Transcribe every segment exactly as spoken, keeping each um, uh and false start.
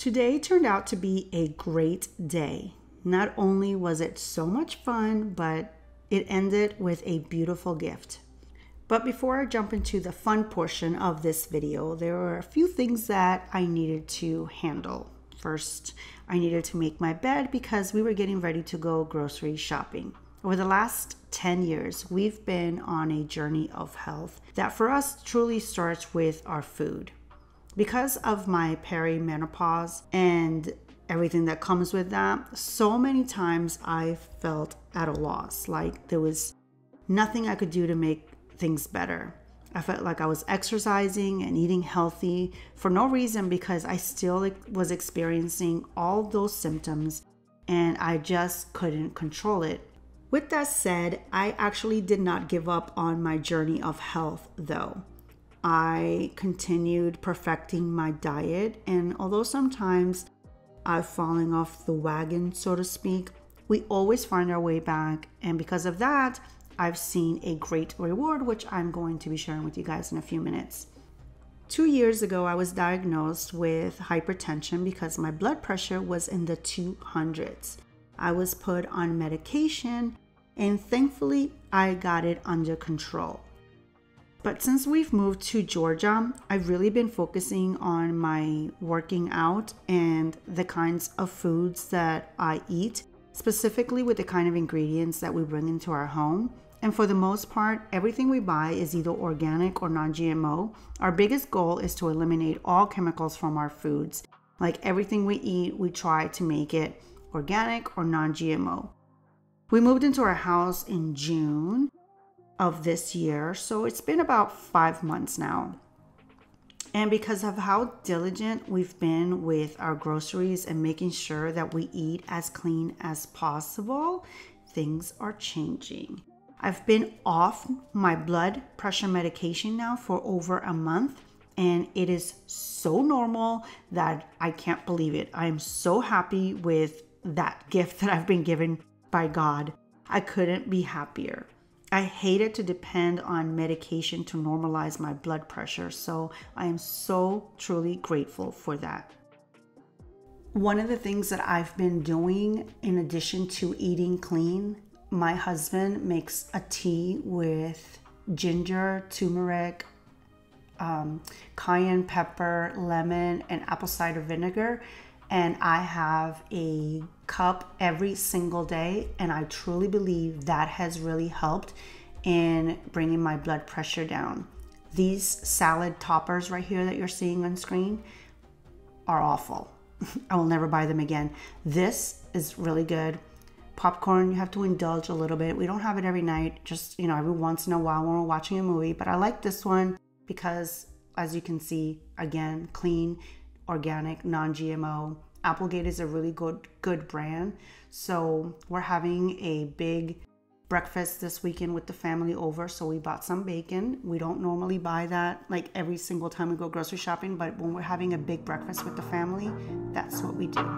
Today turned out to be a great day. Not only was it so much fun, but it ended with a beautiful gift. But before I jump into the fun portion of this video, there were a few things that I needed to handle. First, I needed to make my bed because we were getting ready to go grocery shopping. Over the last ten years, we've been on a journey of health that for us truly starts with our food. Because of my perimenopause and everything that comes with that, so many times I felt at a loss, like there was nothing I could do to make things better. I felt like I was exercising and eating healthy for no reason because I still was experiencing all those symptoms and I just couldn't control it. With that said, I actually did not give up on my journey of health though. I continued perfecting my diet, and although sometimes I'm falling off the wagon, so to speak, we always find our way back, and because of that, I've seen a great reward, which I'm going to be sharing with you guys in a few minutes. Two years ago, I was diagnosed with hypertension because my blood pressure was in the two hundreds. I was put on medication, and thankfully, I got it under control. But since we've moved to Georgia, I've really been focusing on my working out and the kinds of foods that I eat, specifically with the kind of ingredients that we bring into our home. And for the most part, everything we buy is either organic or non-G M O. Our biggest goal is to eliminate all chemicals from our foods. Like everything we eat, we try to make it organic or non-G M O. We moved into our house in June of this year, so it's been about five months now. And because of how diligent we've been with our groceries and making sure that we eat as clean as possible, things are changing. I've been off my blood pressure medication now for over a month, and it is so normal that I can't believe it. I am so happy with that gift that I've been given by God. I couldn't be happier. I hated to depend on medication to normalize my blood pressure, so I am so truly grateful for that. One of the things that I've been doing in addition to eating clean, my husband makes a tea with ginger, turmeric, um, cayenne pepper, lemon, and apple cider vinegar. And I have a cup every single day, and I truly believe that has really helped in bringing my blood pressure down. These salad toppers right here that you're seeing on screen are awful. I will never buy them again. This is really good. Popcorn, you have to indulge a little bit. We don't have it every night, just, you know, every once in a while when we're watching a movie, but I like this one because, as you can see, again, clean, organic, non-G M O. Applegate is a really good good brand. So we're having a big breakfast this weekend with the family over, so we bought some bacon. We don't normally buy that like every single time we go grocery shopping, but when we're having a big breakfast with the family, that's what we do.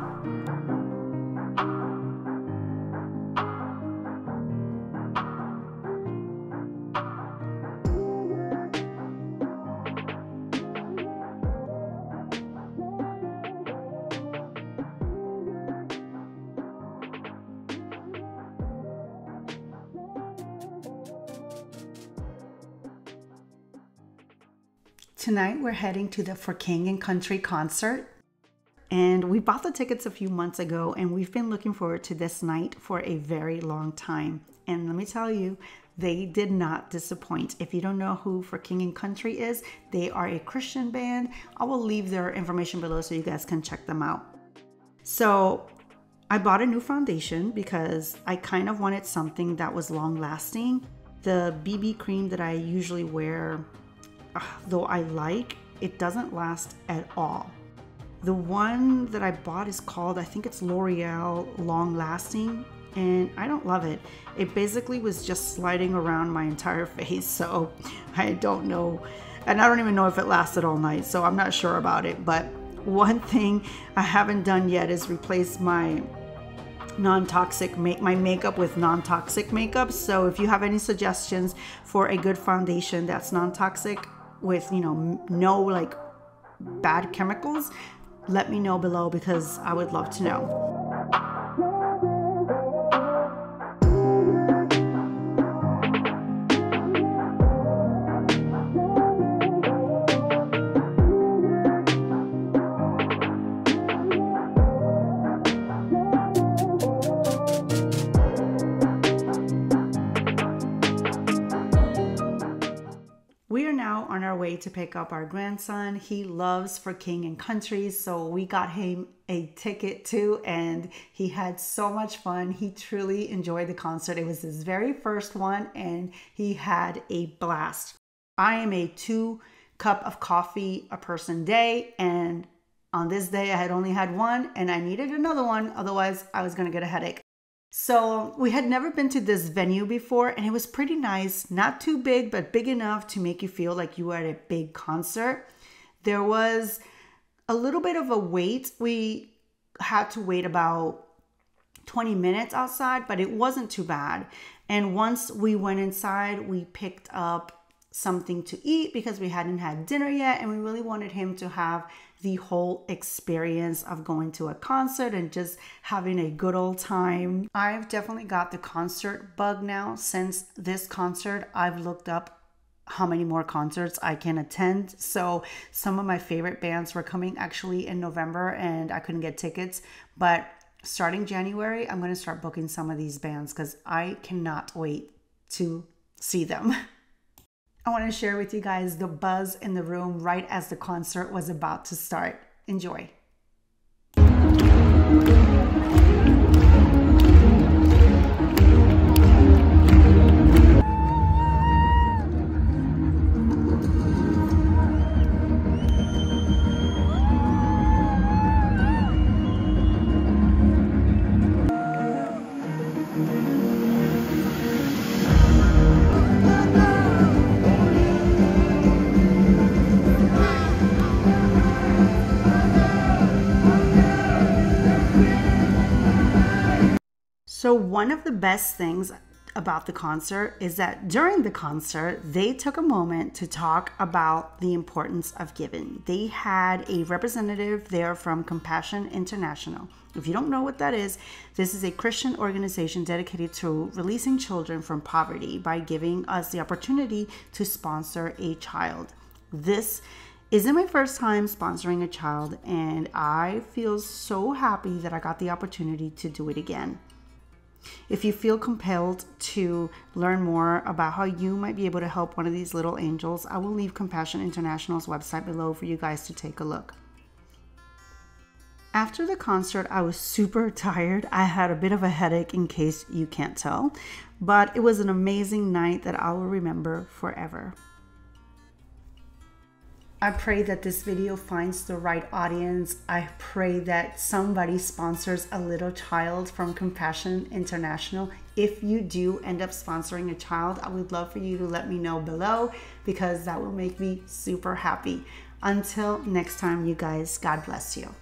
Tonight we're heading to the For King and Country concert, and we bought the tickets a few months ago, and we've been looking forward to this night for a very long time. And let me tell you, they did not disappoint. If you don't know who For King and Country is, they are a Christian band. I will leave their information below so you guys can check them out. So I bought a new foundation because I kind of wanted something that was long lasting. The B B cream that I usually wear, though I like, it doesn't last at all. The one that I bought is called, I think it's L'Oreal Long Lasting, and I don't love it. It basically was just sliding around my entire face, so I don't know. And I don't even know if it lasted all night, so I'm not sure about it. But one thing I haven't done yet is replace my non-toxic make my makeup with non-toxic makeup. So if you have any suggestions for a good foundation that's non-toxic, with, you know, no like bad chemicals, let me know below because I would love to know. We are now on our way to pick up our grandson. He loves For King and Country, so we got him a ticket too, and he had so much fun. He truly enjoyed the concert. It was his very first one, and he had a blast. I am a two cup of coffee a person day, and on this day I had only had one, and I needed another one, otherwise I was gonna get a headache. So we had never been to this venue before, and it was pretty nice. Not too big, but big enough to make you feel like you were at a big concert. There was a little bit of a wait. We had to wait about twenty minutes outside, but it wasn't too bad. And once we went inside, we picked up something to eat because we hadn't had dinner yet, and we really wanted him to have the whole experience of going to a concert and just having a good old time. I've definitely got the concert bug now. Since this concert, I've looked up how many more concerts I can attend. So some of my favorite bands were coming actually in November, and I couldn't get tickets. But starting January, I'm going to start booking some of these bands because I cannot wait to see them. I want to share with you guys the buzz in the room right as the concert was about to start. Enjoy. So one of the best things about the concert is that during the concert, they took a moment to talk about the importance of giving. They had a representative there from Compassion International. If you don't know what that is, this is a Christian organization dedicated to releasing children from poverty by giving us the opportunity to sponsor a child. This isn't my first time sponsoring a child, and I feel so happy that I got the opportunity to do it again. If you feel compelled to learn more about how you might be able to help one of these little angels, I will leave Compassion International's website below for you guys to take a look. After the concert, I was super tired. I had a bit of a headache, in case you can't tell, but it was an amazing night that I will remember forever. I pray that this video finds the right audience. I pray that somebody sponsors a little child from Compassion International. If you do end up sponsoring a child, I would love for you to let me know below because that will make me super happy. Until next time, you guys, God bless you.